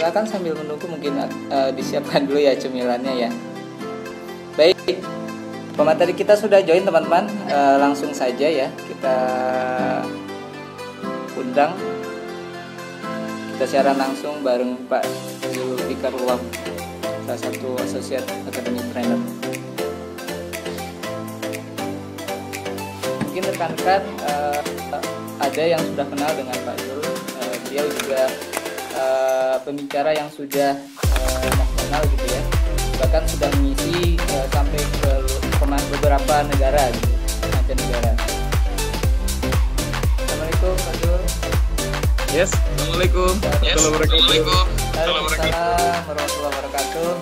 Silakan sambil menunggu mungkin disiapkan dulu ya cemilannya ya. Baik, pemateri kita sudah join teman-teman. Langsung saja ya kita undang. Kita siaran langsung bareng Pak Zulkifli Karulam, salah satu associate Akademi Trainer. Mungkin rekan-rekan ada yang sudah kenal dengan Pak Zul. Beliau juga pembicara yang sudah nasional gitu ya, bahkan sudah mengisi sampai ke beberapa negara gitu, sampai negara. Assalamualaikum Pak Zul. Yes, assalamualaikum. Yes, assalamualaikum. Waalaikumsalam warahmatullahi wabarakatuh.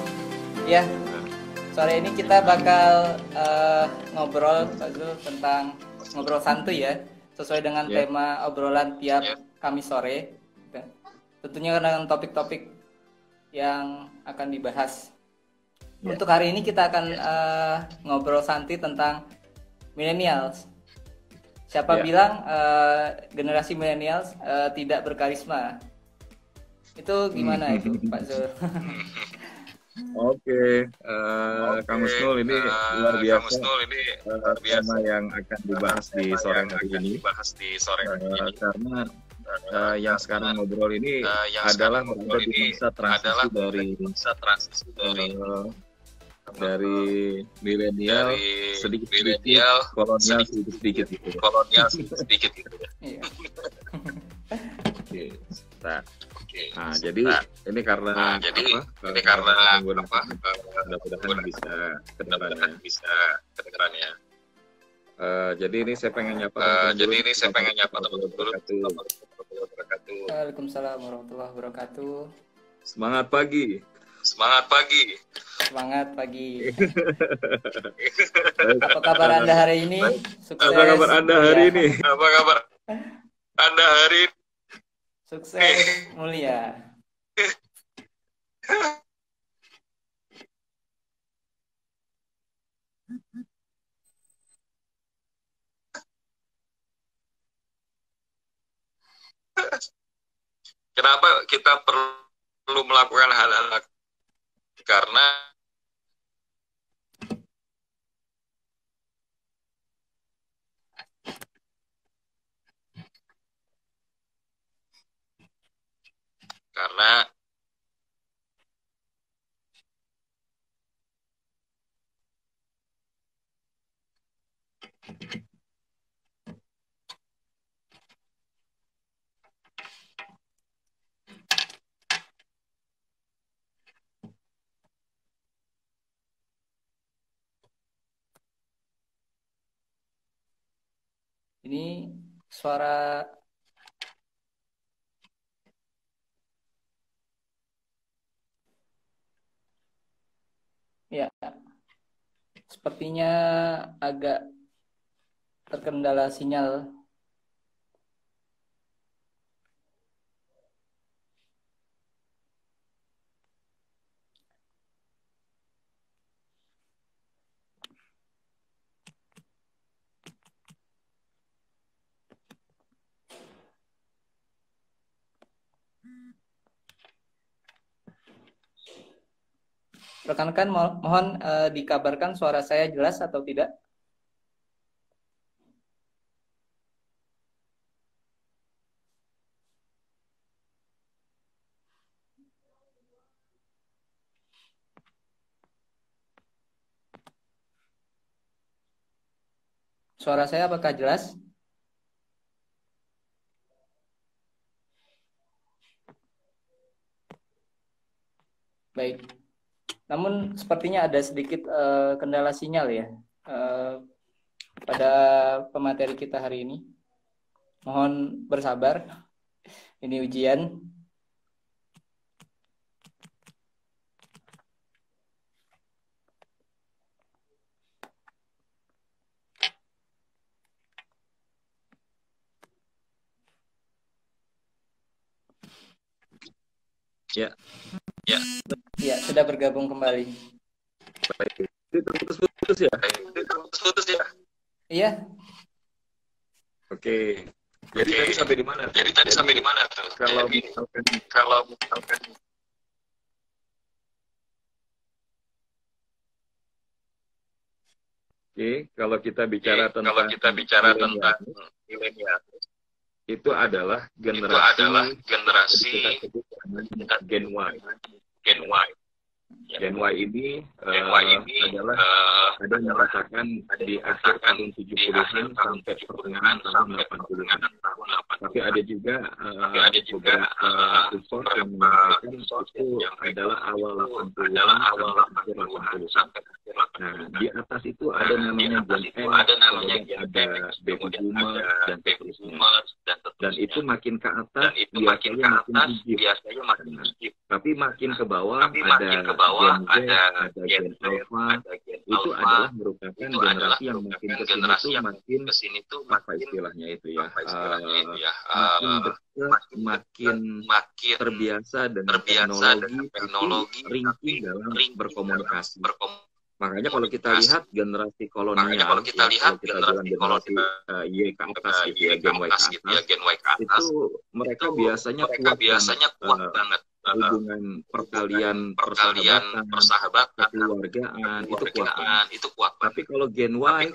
Ya, sore ini kita bakal ngobrol Pak Zul tentang ngobrol santuy ya, sesuai dengan tema obrolan tiap Kamis sore. Tentunya dengan topik-topik yang akan dibahas. Untuk hari ini kita akan ngobrol santai tentang millennials. Siapa bilang generasi millennials tidak berkarisma? Itu gimana itu Pak Zul? Oke, Kang Musnul ini luar biasa tema yang akan dibahas di sore hari ini. Karena yang sekarang ngobrol ini adalah berada di masa transisi dari milenial sedikit-sedikit kolonial sedikit-sedikit gitu ya. Nah, jadi ini karena apa? Mudah-mudahan bisa kedengarannya. Jadi ini saya pengen nyapa teman-teman dulu. Waalaikumsalam warahmatullahi wabarakatuh. Semangat pagi. Apa kabar Anda hari ini? Sukses. Sukses mulia. Kenapa kita perlu melakukan hal-hal karena ini suara ya sepertinya agak terkendala sinyal. Rekan-rekan mohon dikabarkan suara saya jelas atau tidak? Suara saya apakah jelas? Baik. Namun sepertinya ada sedikit kendala sinyal ya pada pemateri kita hari ini. Mohon bersabar, ini ujian. Ya, sudah bergabung kembali. Baik. Putus-putus ya? Iya. Oke. Jadi tadi sampai di mana? Kalau misalkan Oke, kalau kita bicara tentang milenial, itu adalah generasi Gen Y. Gen Y ini ada yang merasakan di akhir tahun 70-an sampai pertengahan tahun 80-an. Tapi ada juga unsur yang mengatakan itu adalah awal 80-an sampai akhir 80-an. Nah, di atas itu ada namanya Gen X, ada Baby Boomer, dan seterusnya. Dan itu makin ke atas, biasanya makin tinggi. Tapi makin ke bawah ada Gen Alpha, itu adalah merupakan generasi yang makin kesini tuh makin terbiasa dengan teknologi, ringkih dalam berkomunikasi. Makanya kalau kita lihat generasi kolonial, kalau kita lihat generasi Y ke atas, Gen Y ke atas, itu mereka biasanya kuat banget. Hubungan persahabatan, keluargaan, itu kuat banget. Tapi kalau Gen Y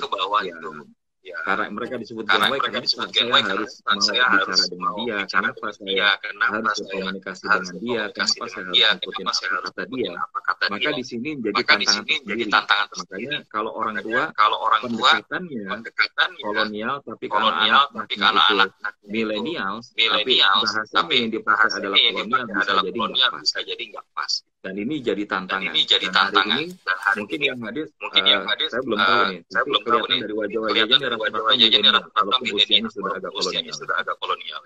ke bawah itu, ya, karena mereka disebut Gen Y karena saya harus bicara dengan dia, kenapa saya harus berkomunikasi dengan dia, kenapa saya harus ikutin apa kata dia. Maka di sini jadi tantangan tersendiri. Makanya kalau orang tua pendekatannya kolonial tapi karena anak-anak milenial, tapi yang dipakai adalah kolonial bisa jadi nggak pas. Dan ini jadi tantangan. Dan hari ini mungkin yang hadir saya belum tahu nih. Saya belum tahu nih dari wajah-wajahnya kalau usianya sudah agak kolonial.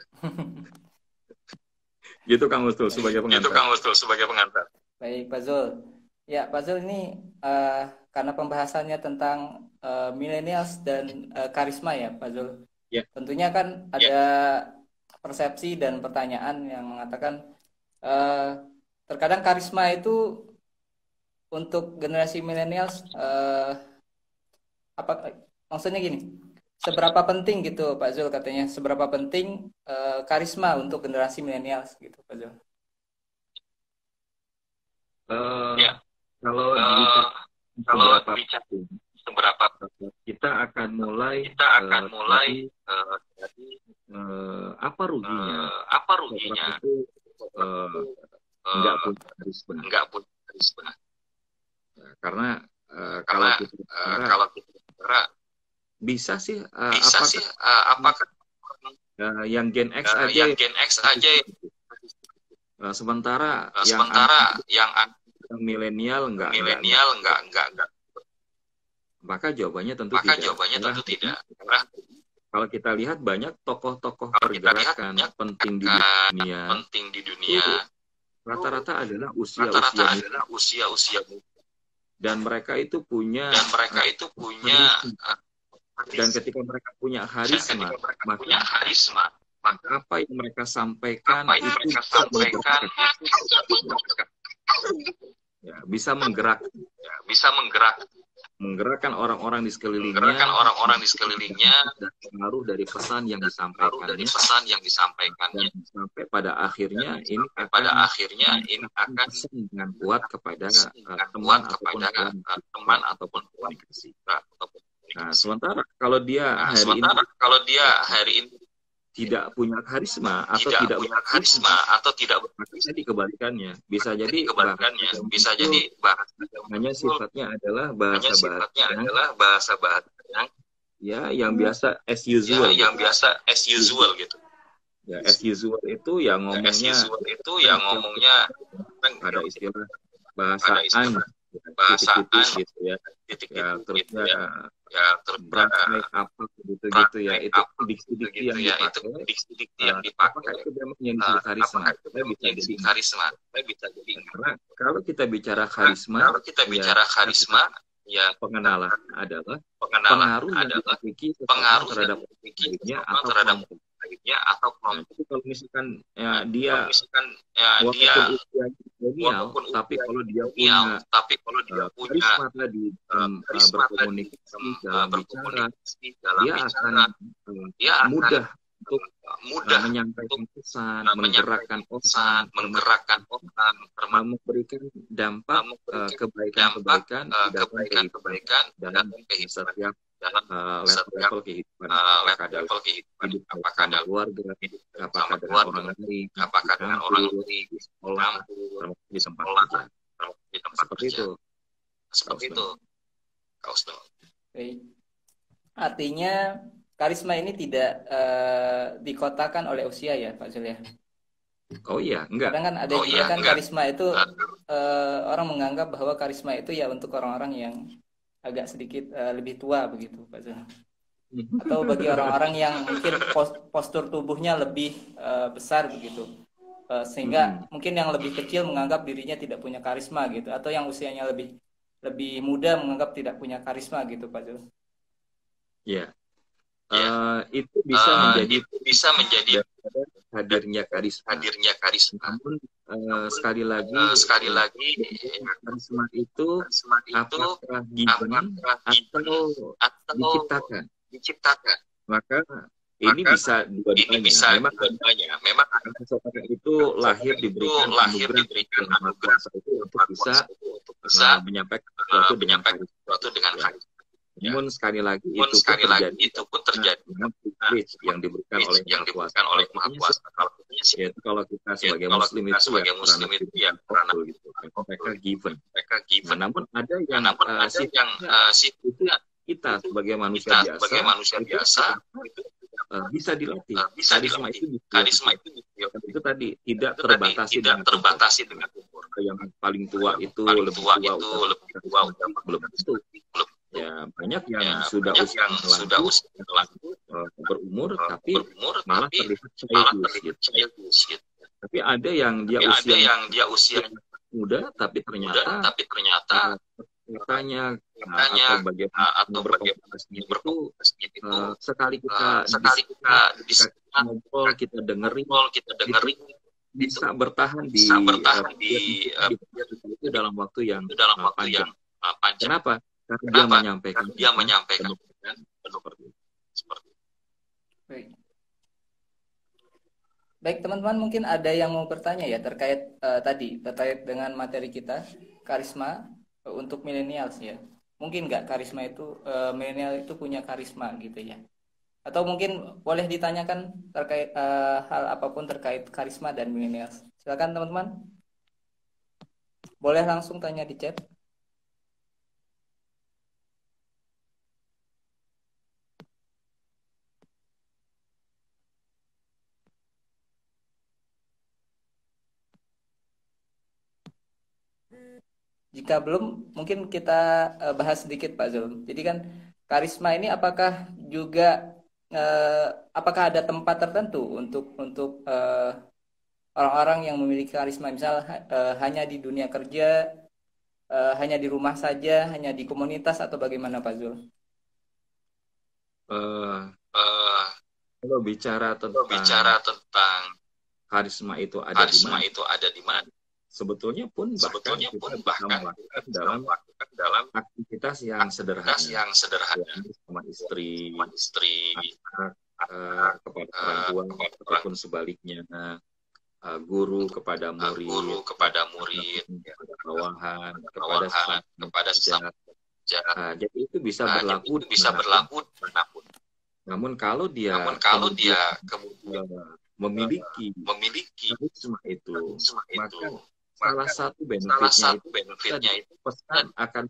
Gitu Kang Ustul sebagai pengantar. Baik Pak Zul. Ya Pak Zul, ini karena pembahasannya tentang millennials dan karisma ya Pak Zul. Ya. Tentunya kan ada persepsi dan pertanyaan yang mengatakan terkadang karisma itu untuk generasi milenials apa maksudnya gini, seberapa penting gitu Pak Zul, katanya seberapa penting karisma untuk generasi milenials gitu Pak Zul? Kalau bicara seberapa kita akan mulai dari apa ruginya enggak pun karisma. Karena kalau kita bicara apakah yang Gen X aja sementara yang milenial enggak. Maka jawabannya tentu tidak. Karena kalau kita lihat banyak tokoh-tokoh pergerakan penting di dunia rata-rata adalah usia muda, dan mereka itu punya karisma. Dan ketika mereka punya karisma, maka apa yang mereka sampaikan bisa menggerakkan orang-orang di sekelilingnya, dan pengaruh dari pesan yang disampaikan sampai pada akhirnya ini akan dengan kuat kepada teman ataupun komunikasi. Nah, sementara kalau dia hari ini tidak punya karisma atau tidak berkarisma, jadi kebalikannya bisa jadi hanya sifatnya adalah bahasa-bahasa yang biasa as usual gitu. Ya, as usual itu yang ngomongnya ada istilah bahasaan gitu ya. Diksi-diksi yang dipakai itu memang yang disebut karisma. Kalau kita bicara karisma, pengenalan adalah pengaruh terhadap dirinya atau kelompok. Kalau misalkan dia walaupun tapi kalau dia punya karisma berkomunikasi dalam bicara, dia akan mudah untuk mudah menyampaikan pesan, menggerakkan pesan, termasuk memberikan dampak kebaikan-kebaikan dalam setiap level kehidupan, apakah dalam keluarga, apakah dengan orang lain, di sekolah, di tempat kerja, seperti itu. Okay. Artinya karisma ini tidak dikotakan oleh usia ya Pak Zul ya? Oh iya, enggak. Kadang kan ada yang kan karisma itu orang menganggap bahwa karisma itu ya untuk orang-orang yang agak sedikit lebih tua begitu Pak Zul. Atau bagi orang-orang yang mungkin postur tubuhnya lebih besar begitu. Sehingga mungkin yang lebih kecil menganggap dirinya tidak punya karisma gitu, atau yang usianya lebih muda menganggap tidak punya karisma gitu Pak Zul. Ya, itu bisa menjadi hadirnya karisma. Namun sekali lagi karisma itu apakah dibangun atau diciptakan? Maka ini bisa dua-duanya. Memang kesempatan itu lahir diberikan anugerah untuk bisa menyampaikan sesuatu dengan karisma. Namun sekali lagi itu pun terjadi yang diberikan oleh Maha Kuasa. Yaitu kalau kita sebagai Muslim itu ya peranan gitu. Mereka given. Namun ada yang kita sebagai manusia biasa itu bisa dilatih. Karisma itu tadi tidak terbatasi dengan umur. Yang paling tua itu lebih tua udah belum tentu. Ya, banyak yang sudah usia berumur tapi malah terlihat childish gitu. Tapi ada yang dia usia muda tapi ternyata katanya atau bagaimana itu sekali kita dengerin bisa bertahan di itu dalam waktu yang panjang. Kenapa? Kenapa? Dia menyampaikan seperti itu. Baik teman-teman, mungkin ada yang mau bertanya ya terkait terkait dengan materi kita karisma untuk milenial ya. Mungkin nggak karisma itu milenial itu punya karisma gitu ya? Atau mungkin boleh ditanyakan terkait hal apapun terkait karisma dan milenial. Silakan teman-teman. Boleh langsung tanya di chat. Jika belum, mungkin kita bahas sedikit Pak Zul. Jadi kan karisma ini apakah juga apakah ada tempat tertentu untuk orang-orang yang memiliki karisma, misal hanya di dunia kerja, hanya di rumah saja, hanya di komunitas atau bagaimana Pak Zul? Kalau bicara tentang karisma itu ada di mana? Sebetulnya bahkan dalam aktivitas yang sederhana sama istri kepada orang tua ataupun sebaliknya, guru kepada murid bawahan kepada sesama. Jadi itu bisa berlaku manapun. Namun kalau dia kemudian memiliki karisma itu Salah satu benefitnya itu pesan akan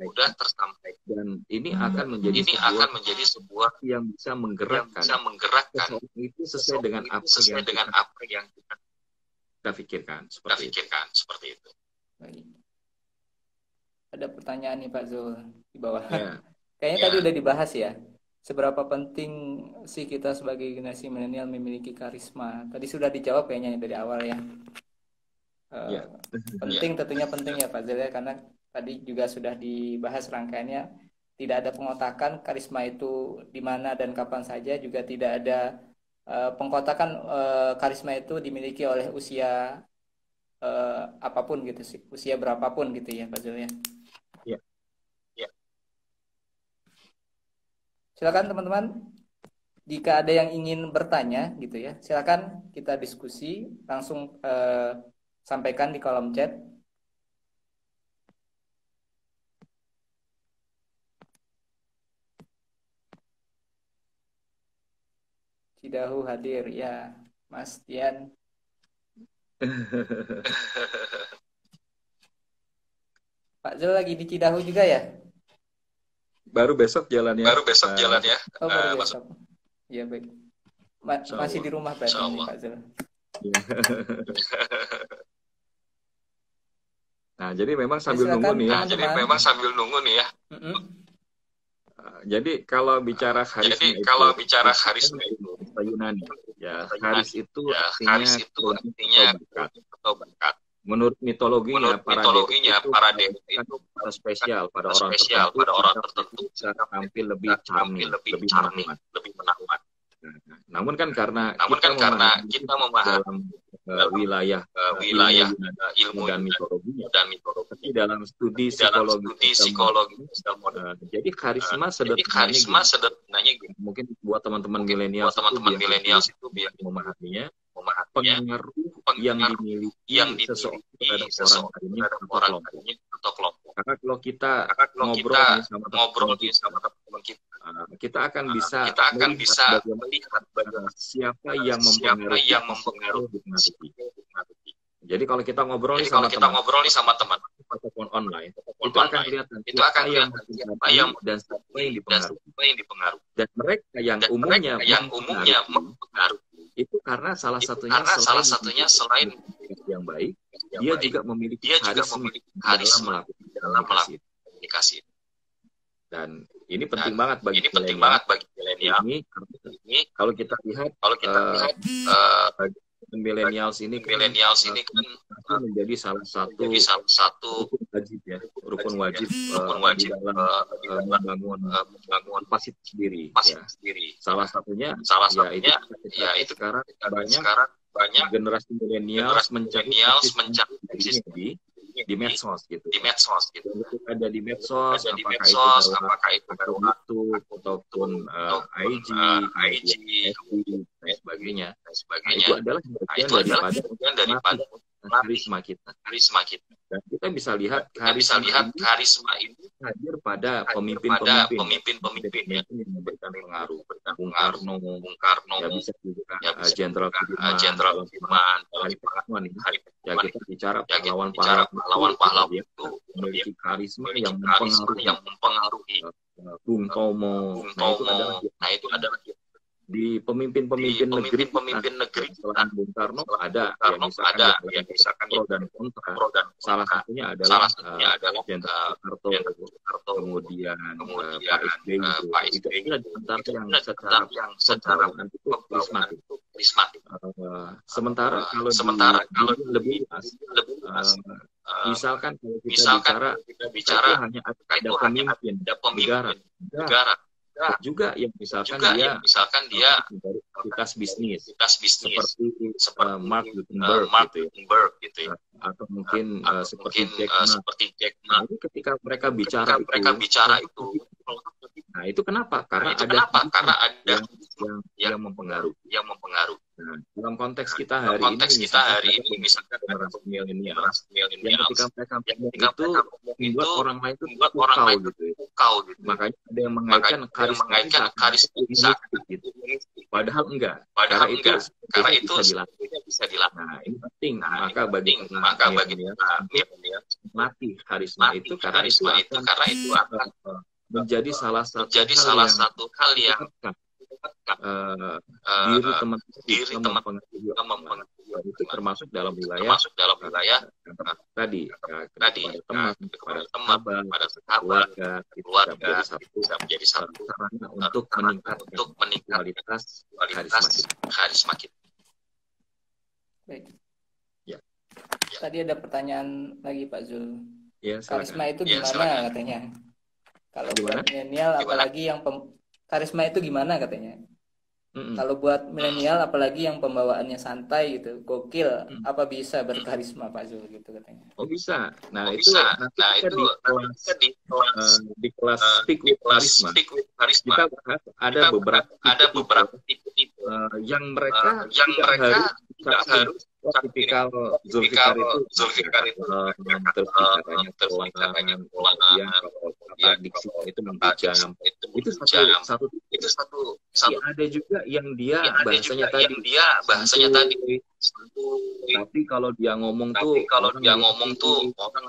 mudah tersampaikan dan ini akan menjadi sebuah yang bisa menggerakkan itu sesuai dengan apa yang kita pikirkan seperti itu. Ada pertanyaan nih Pak Zul di bawah. Ya. Kayaknya tadi udah dibahas ya. Seberapa penting sih kita sebagai generasi milenial memiliki karisma? Tadi sudah dijawab kayaknya dari awal ya. Tentunya penting ya Pak Zul, karena tadi juga sudah dibahas rangkaiannya. Tidak ada pengotakan karisma itu di mana dan kapan saja, juga tidak ada pengkotakan karisma itu dimiliki oleh usia apapun gitu sih, usia berapapun gitu ya Pak Zul ya. Iya. Silakan teman-teman. Jika ada yang ingin bertanya gitu ya, silakan kita diskusi langsung sampaikan di kolom chat. Cidahu hadir ya, Mas Tian. Pak Zul lagi di Cidahu juga ya? Baru besok jalan ya. Baru besok jalan ya. Oh, baru besok. Iya baik. Masih di rumah berarti nih, Pak Zul. Ya. Nah jadi memang sambil nunggu nih. Ya. Jadi memang sambil nunggu nih ya. Jadi kalau bicara harisma itu bahasa Yunani, ya, haris itu artinya atau berkat. Menurut mitologinya, para dewa itu spesial pada orang tertentu bisa tampil lebih charming, lebih menawan. Namun kan karena kita memahami wilayah ilmu dan mitologinya dalam studi psikologi jadi karisma sederhananya gitu. Mungkin buat teman-teman milenial itu biar memahaminya pengaruh yang dimiliki seseorang ini atau kelompok. Karena kalau kita ngobrol sama teman-teman kita akan bisa melihat siapa yang mempengaruhi hati. Jadi kalau kita ngobrol nih sama teman ataupun online, itu akan kelihatan siapa yang dan yang dipengaruhi. Dan mereka yang umumnya mempengaruhi. Itu karena salah satunya selain yang baik, dia juga memiliki karisma dalam melakukan komunikasi. Dan ini penting banget bagi milenial. Ini kalau kita lihat milenial sini kan menjadi salah satu rukun wajib membangun pasif sendiri. Salah satunya ya itu sekarang banyak generasi milenial mencari posisi di medsos gitu. Ada di medsos, apakah itu YouTube ataupun IG dan sebagainya. Itu adalah bagian daripada karisma kita. Dan kita bisa lihat karisma ini hadir pada pemimpin yang memberikan pengaruh. Bung Karno ya, bisa juga Jenderal Sudirman, ya kita bicara pahlawan itu memiliki karisma yang mempengaruhi. Bung Tomo nah itu adalah di pemimpin negeri selain Bung Karno ada yang misalkan pro dan kontra. Salah satunya adalah Harto, kemudian Pak SBY yang secara itu karismatik. Sementara kalau lebih misalkan kita bicara hanya ada pemimpin negara. Nah, juga yang misalkan dia aktivitas bisnis seperti Mark Zuckerberg gitu ya. Atau mungkin seperti Jack Ma. Nah, ketika mereka bicara itu nah itu kenapa? Karena ada yang mempengaruhi. Nah, dalam konteks kita hari ini misalkan milenial ketika mereka itu membuat orang lain gitu. Makanya ada yang mengaitkan karisma gitu. Padahal enggak. Karena itu bisa dilatih. Nah, ini penting. Maka bagi melatih karisma itu karena itu akan menjadi salah satu hal yang diri teman-teman itu termasuk dalam wilayah tadi kepada teman pada sahabat keluarga bisa menjadi satu sarana untuk meningkatkan kualitas karisma kita. Baik. Ya. Tadi ada pertanyaan lagi Pak Zul. Ya, karisma itu gimana katanya? Kalau milenial apalagi yang karisma itu gimana katanya? Kalau buat milenial apalagi yang pembawaannya santai gitu, gokil, apa bisa berkarisma Pak Zul gitu katanya. Oh bisa. Nah, oh, itu bisa. Nanti nah, itu di kelas karisma. Kita bahas ada beberapa tipe yang mereka harus tipikal Zulfikar itu terbicaranya polanya diksi itu membaca itu satu ada juga yang dia bahasanya tadi tapi kalau dia ngomong tuh orang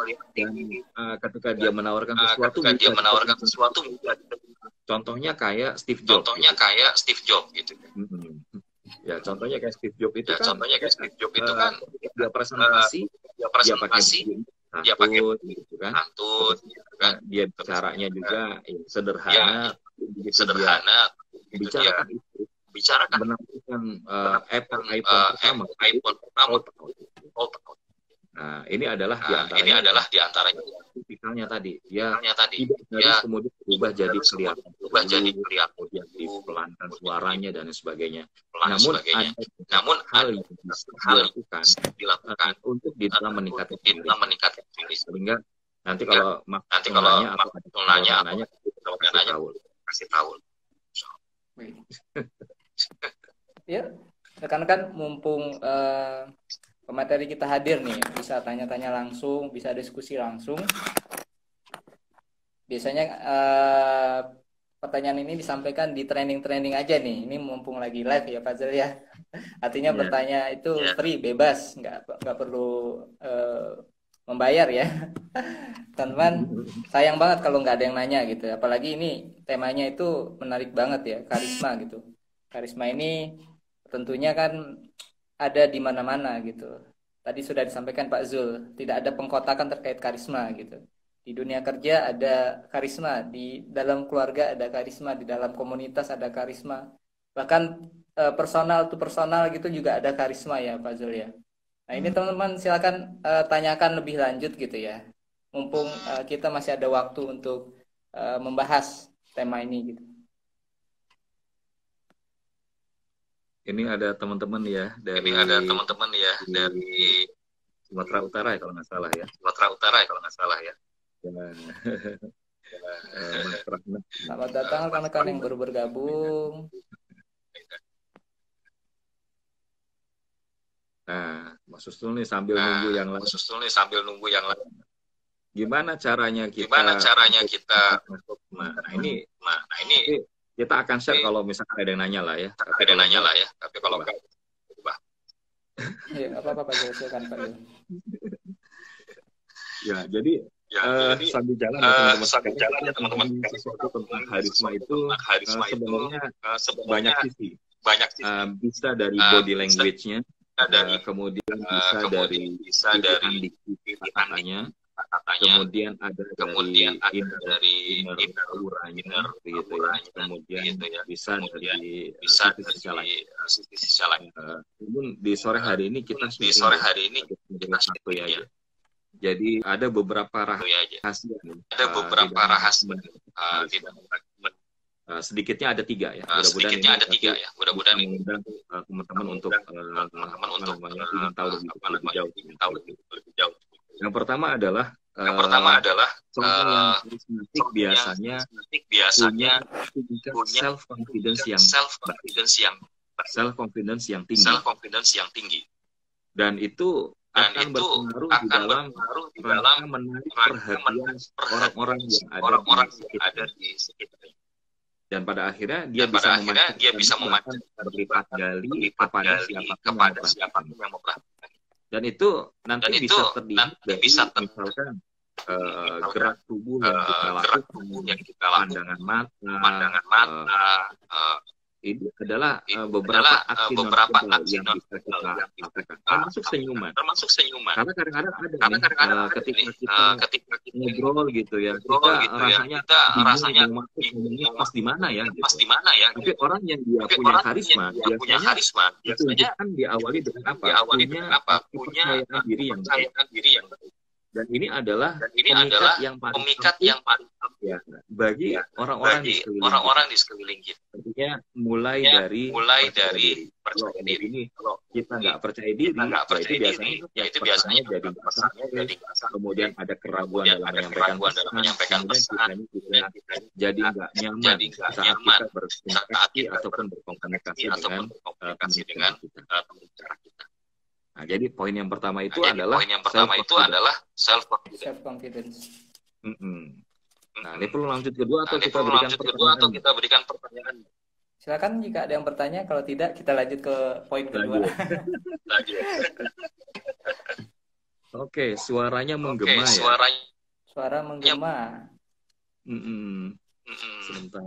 ngelihat tinggi ketika dia menawarkan sesuatu contohnya kayak Steve Jobs gitu. Ya contohnya kayak Steve Jobs itu kan dia presentasi dia pakai gitu kan, antun gitu kan, dia bicaranya juga ya, sederhana gitu, bicarakan menampilkan iPhone pertama. Nah, ini adalah diantaranya misalnya tadi ya tidak kemudian berubah jadi kelihatan kemudian dipelankan suaranya dan sebagainya. Namun hal yang dilakukan untuk di dalam meningkatkan sehingga nanti kalau aku nanya kasih tahu. Ya, rekan-rekan mumpung pemateri kita hadir nih, bisa tanya-tanya langsung, bisa diskusi langsung. Biasanya pertanyaan ini disampaikan di training-training aja nih. Ini mumpung lagi live ya Pak Zul ya. Artinya bertanya itu free, bebas, nggak perlu membayar ya. Teman-teman, sayang banget kalau nggak ada yang nanya gitu. Apalagi ini temanya itu menarik banget ya, karisma gitu. Karisma ini tentunya kan ada di mana-mana gitu. Tadi sudah disampaikan Pak Zul, tidak ada pengkotakan terkait karisma gitu. Di dunia kerja ada karisma, di dalam keluarga ada karisma, di dalam komunitas ada karisma. Bahkan personal to personal gitu juga ada karisma ya Pak Zul ya. Nah ini teman-teman silakan tanyakan lebih lanjut gitu ya. Mumpung kita masih ada waktu untuk membahas tema ini gitu. Ini ada teman-teman ya dari Sumatera Utara ya kalau nggak salah ya. Selamat datang rekan-rekan yang baru bergabung. Nah, Mas Sustul nih sambil nunggu yang lain. Gimana caranya kita Nah, ini kita akan share kalau misalkan ada yang nanya lah ya. Tapi kalau enggak, berubah. Ya, apa-apa Pak Zul, silakan Pak Zul. Jadi sambil jalan ya teman-teman. Sesuatu tentang karisma itu sebenarnya banyak sisi. Bisa dari body language-nya, kemudian bisa dari katanya. Kemudian ada dari inner, bisa dari sisi lain. Di sore hari ini kita satu ya. Jadi ada beberapa rahasia. Sedikitnya ada 3 ya. Mudah-mudahan ini teman-teman untuk tahu lebih jauh. Yang pertama adalah karismatik biasanya punya self confidence yang tinggi. Dan itu akan berpengaruh di dalam menarik orang-orang yang ada di sekitarnya. Dan pada akhirnya dia bisa memancing berlipat gali kepada siapapun yang memperhatikan. Dan itu nanti bisa terlihat, misalkan gerak tubuh yang kita lakukan, pandangan mata. Ini adalah beberapa aksi yang bisa kita termasuk senyuman. Karena kadang-kadang ketika kita ngobrol gitu ya, rasanya ini pas di mana ya. Tapi orang yang dia punya karisma, biasanya kan diawali dengan apa? Punya kepercayaan diri yang baik. Dan ini adalah pemikat yang paling ya, bagi orang-orang di sekeliling kita. Artinya mulai dari percaya diri. Kalau kita nggak percaya diri, yaitu biasanya jadi masalah. Kemudian ada keraguan dalam menyampaikan pesan. Jadi nggak nyaman saat kita berkomunikasi dengan pembicara kita. Nah, jadi poin yang pertama itu adalah self-confidence. Nah, ini perlu lanjut kedua atau kita berikan pertanyaan? Silakan jika ada yang bertanya, kalau tidak kita lanjut ke poin kedua. Oke, suaranya menggema ya? Suara menggema. Sebentar.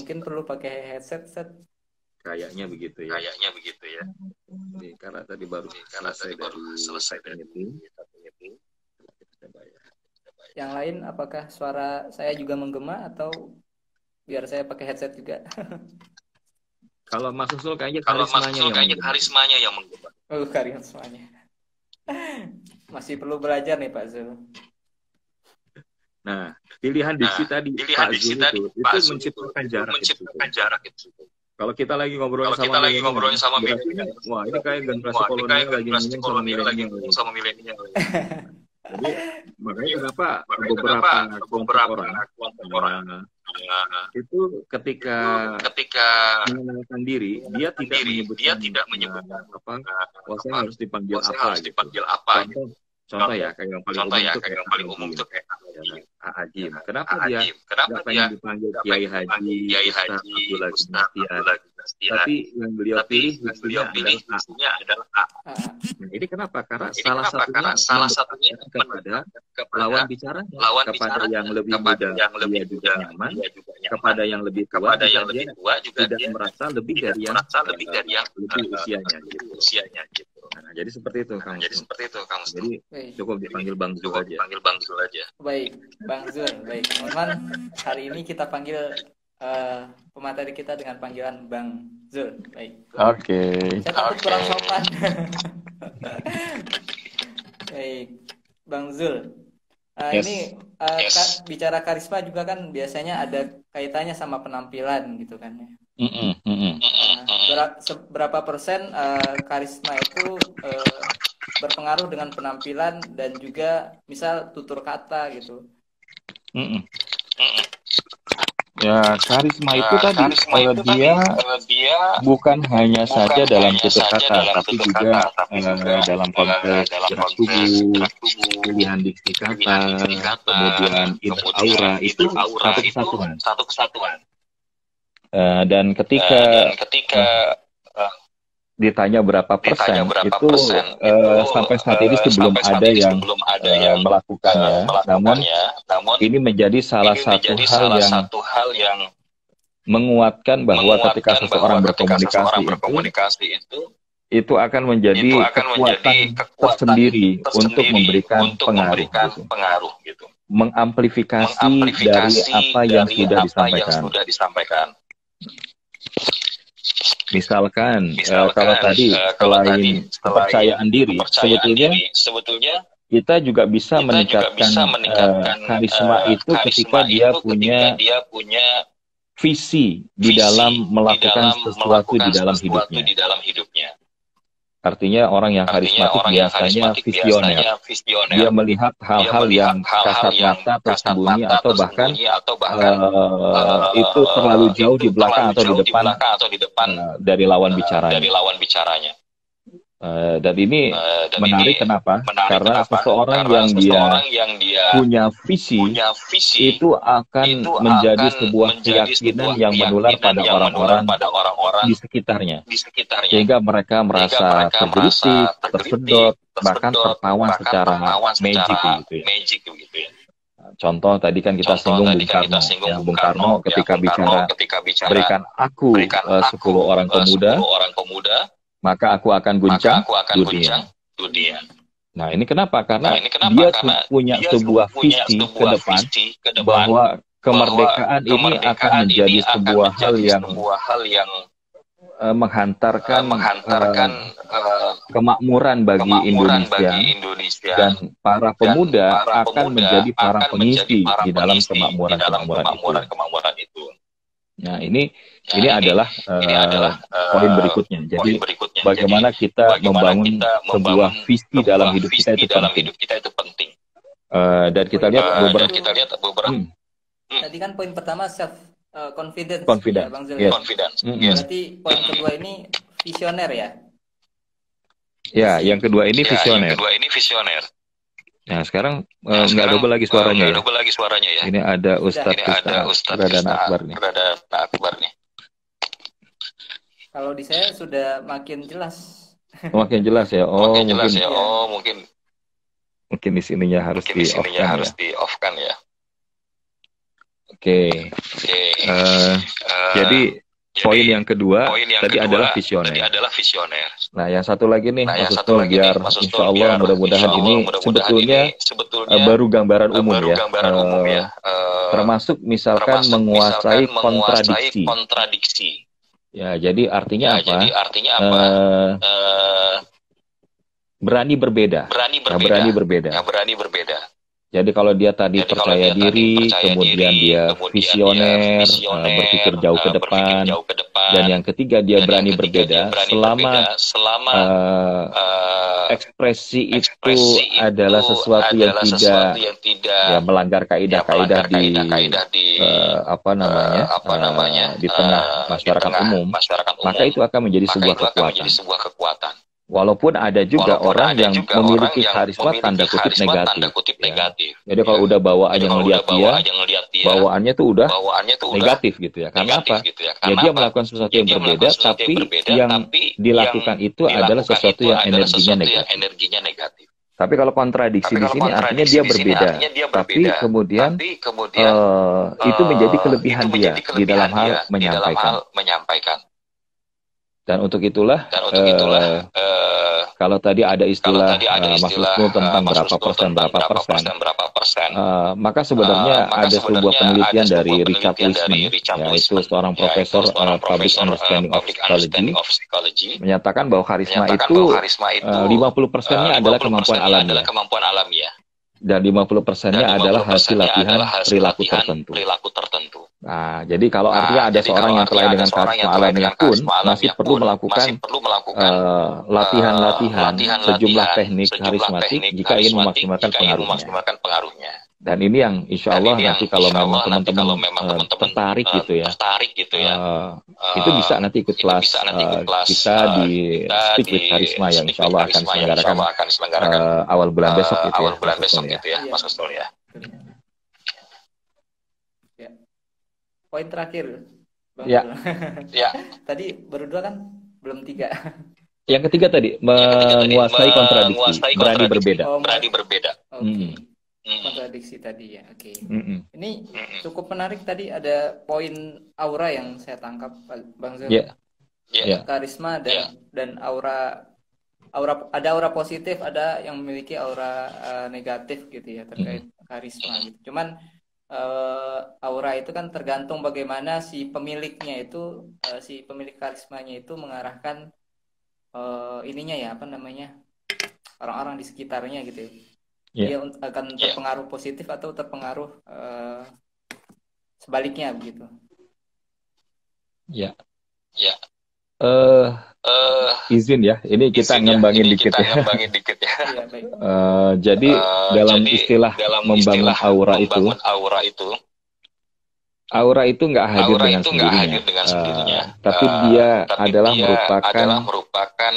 Mungkin perlu pakai headset, Seth. Kayaknya begitu ya. Nih, karena tadi baru selesai dari meeting. Yang lain, apakah suara saya juga menggema atau biar saya pakai headset juga? Kalau Mas Usul kayaknya karismanya yang menggema. Oh, karismanya. Masih perlu belajar nih Pak Zul. Nah, pilihan diksi tadi, Pak Zul, itu menciptakan jarak itu. Kalau kita lagi ngobrolin sama milenial, wah ini kayak generasi kolonial lagi ngomong sama milenial. Jadi makanya beberapa orang itu ketika mengenalkan diri, dia tidak menyebutkan wah saya harus dipanggil apa. Contoh ya, kayak yang paling umum itu kayak Ajim. Kenapa dia nggak pengen dipanggil Kiai Haji, Ustaz Abdul, tapi yang beliau pilih mestinya adalah A. Nah, ini kenapa? Karena salah satunya kepada lawan bicara, kepada yang lebih muda dia juga nyaman, kepada yang lebih tua juga tidak merasa lebih dari yang lebih usianya. Nah, jadi seperti itu, Kang. Jadi cukup dipanggil Bang Zul aja. Baik, Bang Zul. Baik, teman-teman. Hari ini kita panggil pemateri kita dengan panggilan Bang Zul. Baik. Oke. Saya takut kurang sopan. Baik, Bang Zul. Yes. Ini bicara karisma juga kan biasanya ada kaitannya sama penampilan gitu kan ya. Berapa persen karisma itu berpengaruh dengan penampilan dan juga misal tutur kata gitu. Ya, karisma itu tadi, bukan hanya saja dalam tutur kata, tapi juga dalam konteks gerak tubuh, pilihan diksi kata, kemudian aura, itu satu kesatuan. Dan ketika ditanya berapa persen itu sampai saat ini belum ada yang melakukannya. Namun ini menjadi salah satu hal yang menguatkan bahwa ketika seseorang berkomunikasi itu akan menjadi kekuatan tersendiri untuk memberikan pengaruh gitu. Mengamplifikasi dari apa yang sudah disampaikan. Misalkan kalau tadi kepercayaan diri sebetulnya kita juga bisa meningkatkan karisma itu ketika dia punya visi di dalam melakukan sesuatu di dalam hidupnya. Artinya orang yang karismatik biasanya visioner. Dia melihat hal-hal yang kasat mata tersembunyi atau bahkan itu terlalu jauh di belakang atau di depan dari lawan bicaranya. Dan ini menarik, kenapa? Karena seseorang yang dia punya visi itu akan menjadi sebuah keyakinan yang menular pada orang-orang di sekitarnya. Sehingga mereka merasa tergelitik, tersedot, bahkan tertawan secara magic gitu ya. Contoh tadi kan kita singgung Bung Karno ketika bicara berikan aku 10 orang pemuda maka aku akan guncang dunia. Nah, ini kenapa? Karena punya sebuah visi ke depan bahwa kemerdekaan ini akan menjadi sebuah hal yang menghantarkan kemakmuran bagi Indonesia, dan para pemuda menjadi para pengisi di dalam kemakmuran itu. Nah, ini adalah poin berikutnya. Jadi bagaimana kita membangun sebuah visi dalam hidup kita itu penting. Dan kita lihat beberapa. Tadi kan poin pertama self confidence. Ya, Bang Zul. Yes. Confidence. Yes. Berarti poin kedua ini visioner ya? Ya, yang kedua ini visioner. Nah, sekarang nggak double lagi suaranya ya. Ini ada Ustadz Akbar nih. Kalau di saya sudah makin jelas. Makin jelas ya. Mungkin di sininya harus di-off-kan ya. Oke. Jadi poin yang kedua tadi adalah visioner. Nah, yang satu lagi nih, Insya Allah mudah-mudahan ini sebetulnya baru gambaran umum ya. Termasuk misalkan menguasai kontradiksi. Ya, jadi artinya apa? Berani berbeda. Jadi kalau dia tadi percaya diri, kemudian dia visioner, berpikir jauh ke depan, dan yang ketiga dia berani berbeda, selama ekspresi itu adalah sesuatu yang tidak ya, melanggar kaidah-kaidah di tengah masyarakat umum, maka itu akan menjadi sebuah kekuatan. Walaupun ada juga orang yang memiliki karisma tanda kutip negatif. Jadi kalau udah bawaannya tuh udah negatif gitu ya. Karena apa? Ya dia melakukan sesuatu yang berbeda, tapi yang dilakukan itu adalah sesuatu yang energinya negatif. Tapi kalau kontradiksi di sini artinya dia berbeda. Tapi kemudian itu menjadi kelebihan dia di dalam hal menyampaikan. Dan untuk itulah kalau tadi ada istilah tentang berapa persen, maka sebenarnya ada sebuah penelitian dari Richard Wiseman, yaitu seorang profesor Public Understanding of Psychology, menyatakan bahwa karisma itu 50%-nya adalah kemampuan alamiah. Dan 50%-nya adalah hasil latihan perilaku tertentu. Nah, jadi kalau artinya ada seorang yang terlahir dengan karisma alamiah pun masih perlu melakukan latihan sejumlah teknik karismatik jika ingin memaksimalkan pengaruhnya. Dan ini yang insya Allah nanti kalau memang teman-teman tertarik gitu ya, itu bisa nanti ikut kelas kita di Speak with Karisma yang insya Allah akan diselenggarakan awal bulan besok gitu ya, Mas Kostol ya. Poin terakhir, Bang. Ya. Tadi baru 2 kan, belum 3. Yang ketiga tadi menguasai kontradiksi, berani berbeda. Okay. Kontradiksi tadi ya, oke. Ini cukup menarik, tadi ada poin aura yang saya tangkap, Bang Zul. Karisma dan aura, ada aura positif, ada yang memiliki aura negatif gitu ya terkait karisma gitu. Cuman aura itu kan tergantung bagaimana si pemiliknya itu, si pemilik karismanya itu mengarahkan orang-orang di sekitarnya gitu ya. Dia akan terpengaruh positif atau terpengaruh sebaliknya begitu. Izin ya, ini kita ngembangin dikit ya. Jadi dalam istilah membangun aura itu. Aura itu nggak hadir dengan sendirinya. Tapi dia adalah merupakan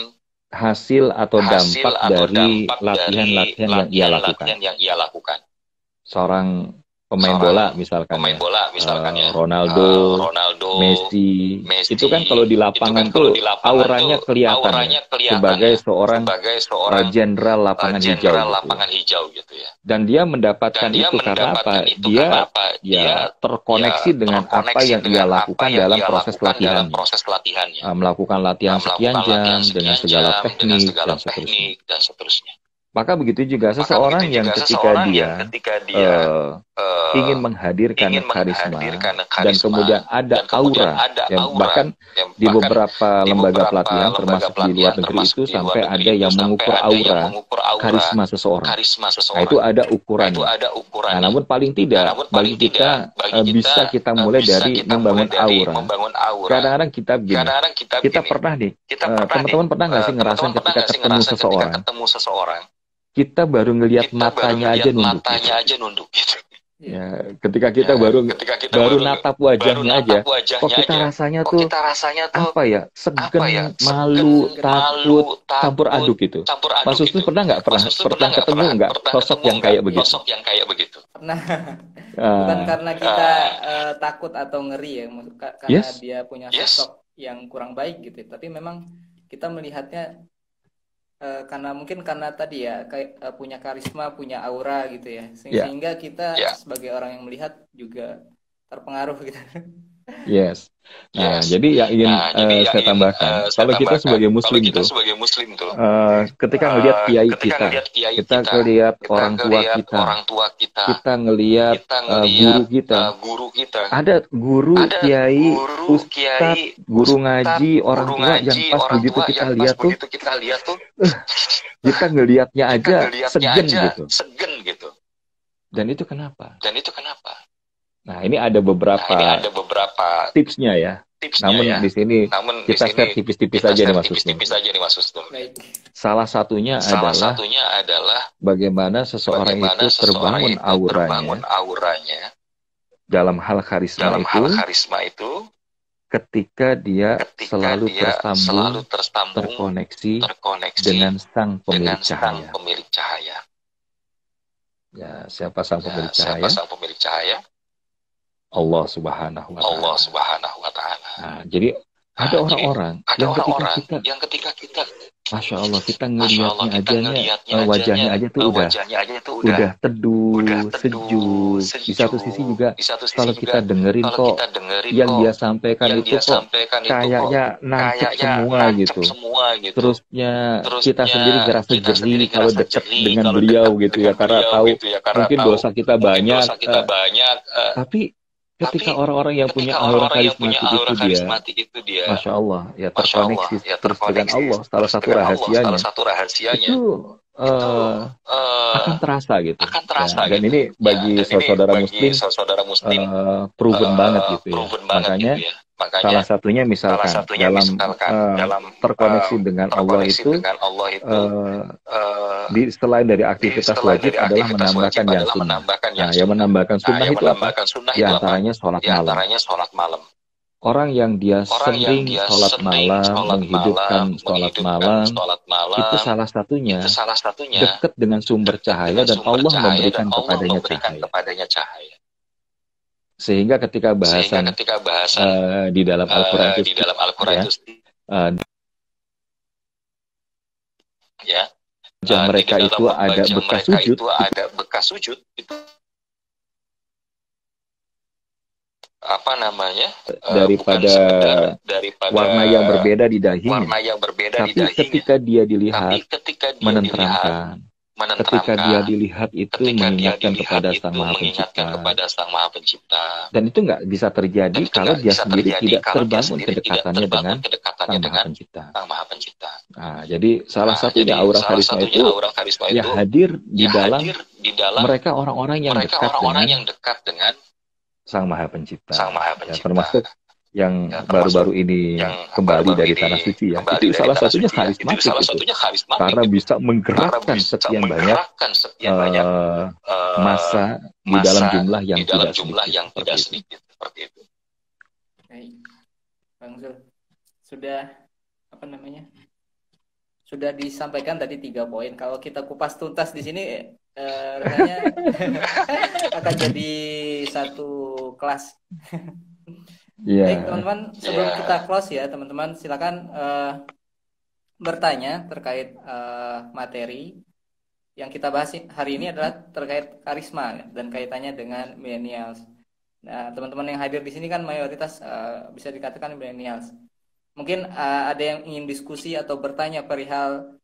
hasil atau dampak dari latihan yang ia lakukan. Seorang pemain bola misalkan, Ronaldo, Messi, itu kan kalau di lapangan tuh auranya kelihatan sebagai seorang jenderal lapangan hijau gitu ya. Dan dia mendapatkan itu karena dia terkoneksi dengan apa yang dia lakukan dalam proses latihannya. Melakukan latihan sekian jam dengan segala teknik dan seterusnya. Maka begitu juga seseorang yang ketika dia ingin menghadirkan karisma dan kemudian ada aura, bahkan di beberapa lembaga pelatihan termasuk di luar negeri itu sampai ada yang mengukur aura karisma seseorang. Nah, itu ada ukurannya. Nah, namun paling tidak bagi kita bisa kita mulai dari membangun aura. Kadang-kadang kita begini, kita pernah nih, teman-teman pernah nggak sih ngerasa ketika ketemu seseorang, kita baru ngelihat matanya aja nunduk gitu. Ya, ketika kita baru natap wajahnya aja, kok kita rasanya tuh apa ya, malu, takut, campur aduk gitu. Mas Husni pernah ketemu nggak sosok yang kayak begitu? Nah, bukan karena kita takut atau ngeri ya, karena dia punya sosok yang kurang baik gitu. Tapi memang kita melihatnya karena mungkin karena tadi ya punya karisma, punya aura gitu ya, sehingga kita sebagai orang yang melihat juga terpengaruh gitu. Yes. Nah, jadi yang ingin saya tambahkan, kalau kita sebagai muslim itu, ketika ngelihat kiai kita ngelihat orang tua kita, kita ngelihat guru kita, ada kiai, ustaz, guru ngaji, orang tua yang pas begitu kita lihat tuh, kita ngelihatnya aja segen gitu. Dan itu kenapa? Nah, ini ada beberapa tipsnya ya. Namun kita share tipis-tipis aja nih Mas Husnul. Salah satunya adalah bagaimana seseorang itu terbangun auranya. Dalam hal karisma itu ketika selalu tersambung terkoneksi dengan sang pemilik cahaya. Ya, siapa sang pemilik cahaya? Allah Subhanahu wa Ta'ala. Nah, jadi ada orang-orang yang ketika kita Masya Allah, kita ngeliatnya wajahnya aja tuh udah teduh, sejuk. Di satu sisi kalau kita dengerin kok yang dia sampaikan itu kok kayaknya nancep semua gitu. Terusnya kita sendiri ngerasa jernih kalau dekat dengan beliau gitu ya, karena tahu mungkin dosa kita banyak, tapi ketika orang-orang yang punya aura karismatik itu dia, Masya Allah, ya terkoneksi dengan Allah, salah satu rahasianya, itu akan terasa gitu. Dan ini bagi saudara muslim proven banget gitu ya. Makanya salah satunya misalkan dalam terkoneksi dengan Allah itu selain dari aktivitas wajib adalah menambahkan sunnah itu antaranya sholat malam. Orang yang sering sholat malam, menghidupkan sholat malam, itu salah satunya dekat dengan sumber cahaya dan Allah memberikan kepadanya cahaya. Sehingga ketika bahasan di dalam Al-Quran itu mereka itu ada bekas sujud itu apa namanya daripada warna yang berbeda di dahinya, tapi ketika dia dilihat mengingatkan kepada Sang Maha Pencipta. Dan itu nggak bisa terjadi kalau dia sendiri tidak terbangun kedekatannya dengan Sang Maha Pencipta. Nah, jadi salah satunya aura karisma itu hadir di dalam mereka orang-orang yang dekat dengan Sang Maha Pencipta. Ya, termasuk yang baru-baru ini kembali dari tanah suci ya. Itu salah satunya karismatik. Karena bisa menggerakkan sekian banyak massa di dalam jumlah yang tidak sedikit. Seperti itu. Baik. Bang Zul, sudah disampaikan tadi 3 poin. Kalau kita kupas tuntas di sini rasanya akan jadi satu kelas. Baik, teman-teman, sebelum kita close ya, teman-teman, silakan bertanya terkait materi yang kita bahas hari ini adalah terkait karisma dan kaitannya dengan millennials. Nah, teman-teman yang hadir di sini kan mayoritas bisa dikatakan millennials. Mungkin ada yang ingin diskusi atau bertanya perihal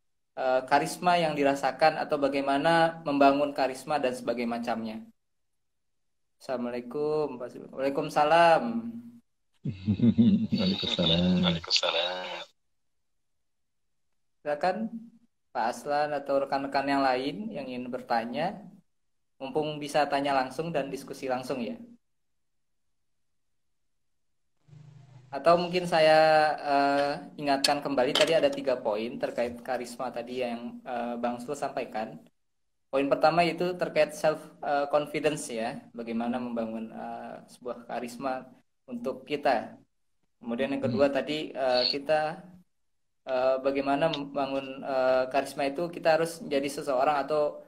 karisma yang dirasakan atau bagaimana membangun karisma dan sebagainya macamnya. Assalamualaikum. Waalaikumsalam. Waalaikumsalam. Waalaikumsalam. Silakan Pak Aslan atau rekan-rekan yang lain yang ingin bertanya, mumpung bisa tanya langsung dan diskusi langsung ya. Atau mungkin saya ingatkan kembali, tadi ada 3 poin terkait karisma tadi yang Bang Sul sampaikan. Poin pertama itu terkait self-confidence ya, bagaimana membangun sebuah karisma untuk kita. Kemudian yang kedua tadi kita bagaimana membangun karisma itu, kita harus menjadi seseorang atau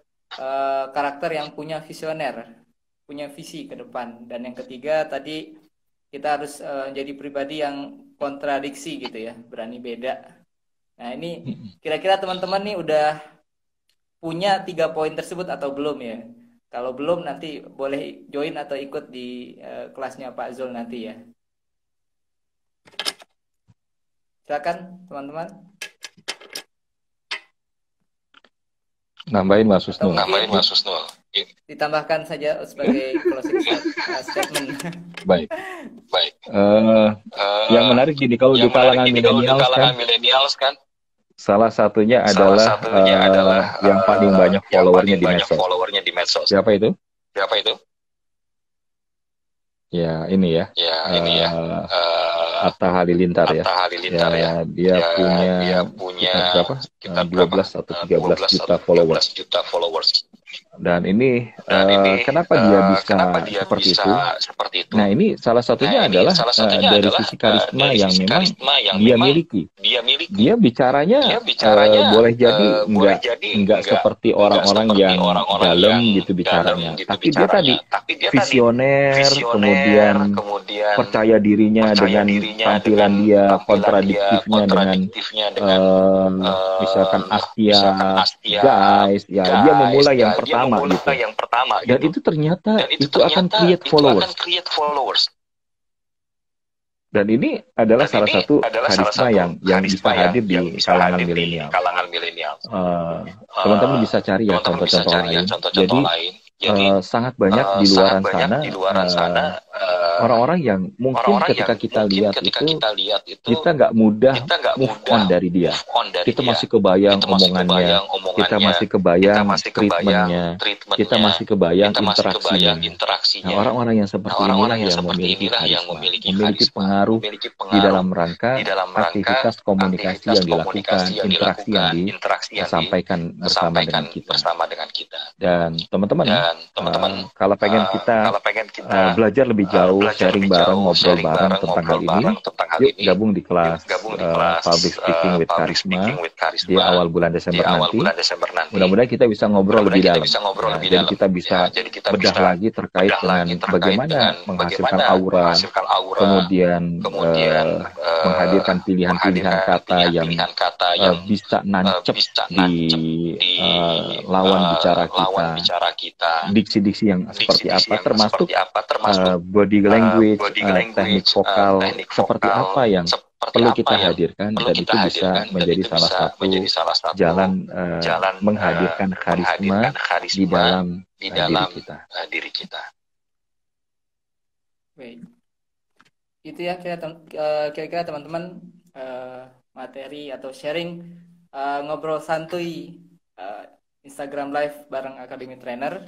karakter yang punya visioner, punya visi ke depan. Dan yang ketiga tadi kita harus menjadi pribadi yang kontradiksi gitu ya, berani beda. Nah ini kira-kira teman-teman nih udah punya 3 poin tersebut atau belum ya? Kalau belum nanti boleh join atau ikut di kelasnya Pak Zul nanti ya. Silakan teman-teman. Nambahin Mas Husnul. Nambahin Mas Husnul. Ditambahkan saja sebagai closing statement. Baik. Baik. Yang menarik gini, kalau di kalangan milenial kan, Salah satunya adalah yang paling banyak followernya di medsos. Siapa itu? Siapa itu? Ya ini ya. Ya ini ya. Atta Halilintar ya. Atta Halilintar ya. Dia punya sekitar 12 atau 13 juta followers. Dan ini, kenapa dia bisa seperti itu? Nah ini salah satunya adalah dari sisi karisma yang memang dia miliki. Dia bicaranya boleh jadi nggak seperti orang-orang yang dalam gitu bicaranya. Tapi dia tadi visioner, kemudian percaya dirinya dengan tampilan dia, kontradiktifnya dengan misalkan Asia guys, ya dia memulai yang pertama gitu. Dan itu ternyata itu akan create followers. Dan ini adalah salah satu karisma yang bisa hadir di kalangan milenial. Teman-teman bisa cari ya contoh-contoh lain. Jadi sangat banyak di luar sana orang-orang yang mungkin ketika kita lihat itu kita nggak mudah move on dari dia. Kita masih kebayang omongannya, kita masih kebayang treatmentnya, kita masih kebayang interaksinya. Nah, orang-orang yang seperti inilah yang memiliki pengaruh di dalam rangka aktivitas komunikasi yang dilakukan, interaksi yang disampaikan bersama dengan kita. Dan teman-teman, kalau pengen kita belajar lebih jauh, sharing bareng, ngobrol bareng tentang hal ini, gabung di kelas Public Speaking with Karisma di awal bulan Desember nanti. Mudah-mudahan kita bisa ngobrol lebih dalam. Jadi kita bisa bedah lagi terkait dengan bagaimana menghasilkan aura, kemudian menghadirkan pilihan-pilihan kata yang bisa nancep di lawan bicara kita, diksi-diksi seperti apa termasuk body language, teknik vokal seperti apa yang perlu kita hadirkan dan itu bisa menjadi salah satu jalan menghadirkan karisma di dalam diri kita. Baik. Itu ya kira-kira teman-teman materi atau sharing ngobrol santuy Instagram Live bareng Akademi Trainer.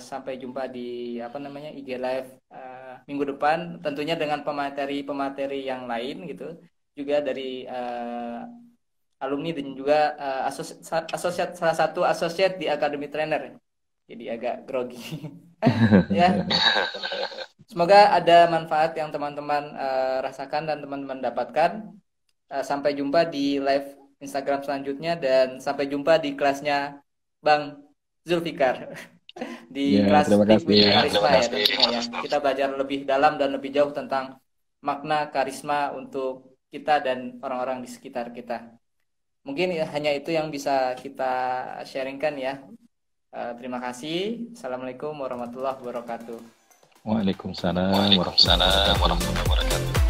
Sampai jumpa di IG Live minggu depan, tentunya dengan pemateri-pemateri yang lain gitu, juga dari alumni dan juga asosiat, salah satu asosiat di Akademi Trainer. Jadi agak grogi. Ya. Semoga ada manfaat yang teman-teman rasakan dan teman-teman dapatkan. Sampai jumpa di live Instagram selanjutnya dan sampai jumpa di kelasnya Bang Zulfikar di kelas karisma ya, tentunya. Kita belajar lebih dalam dan lebih jauh tentang makna karisma untuk kita dan orang-orang di sekitar kita. Mungkin hanya itu yang bisa kita sharingkan ya. Terima kasih. Assalamualaikum warahmatullahi wabarakatuh. Waalaikumsalam warahmatullahi wabarakatuh.